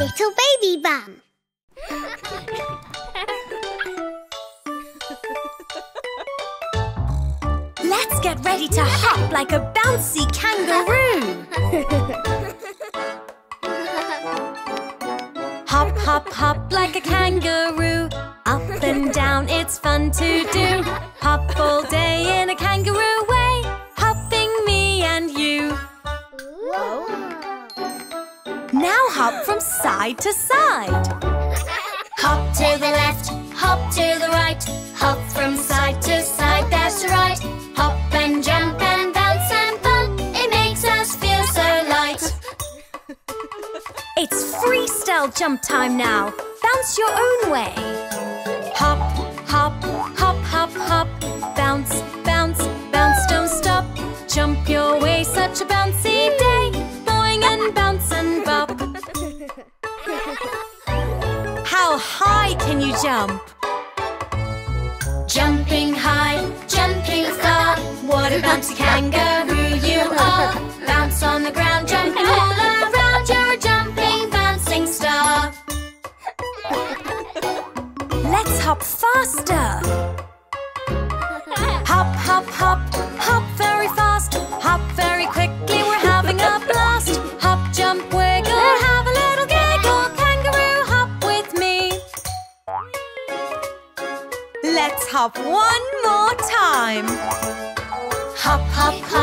Little Baby Bum. Let's get ready to hop like a bouncy kangaroo. Hop, hop, hop like a kangaroo. Up and down, it's fun to do. Hop all day in a kangaroo way. Hopping me and you. Whoa. Now hop from side to side. Hop to the left, hop to the right. Hop from side to side, that's right. Hop and jump and bounce and bump. It makes us feel so light. It's freestyle jump time now. Bounce your own way. Hop, hop, hop, hop, hop. Bounce, bounce, bounce, don't stop. Jump your way, such a bouncy day. Boing and bounce and bop. How high can you jump? Jumping high, jumping far. What a bouncy kangaroo you are. Bounce on the ground, jumping all around. You're a jumping, bouncing star. Let's hop faster. Hop, hop, hop, hop very fast. Hop very quickly, we're having a blast. Hop, jump, wiggle, have a little giggle. Kangaroo, hop with me. Let's hop one more time. Hop, hop, hop.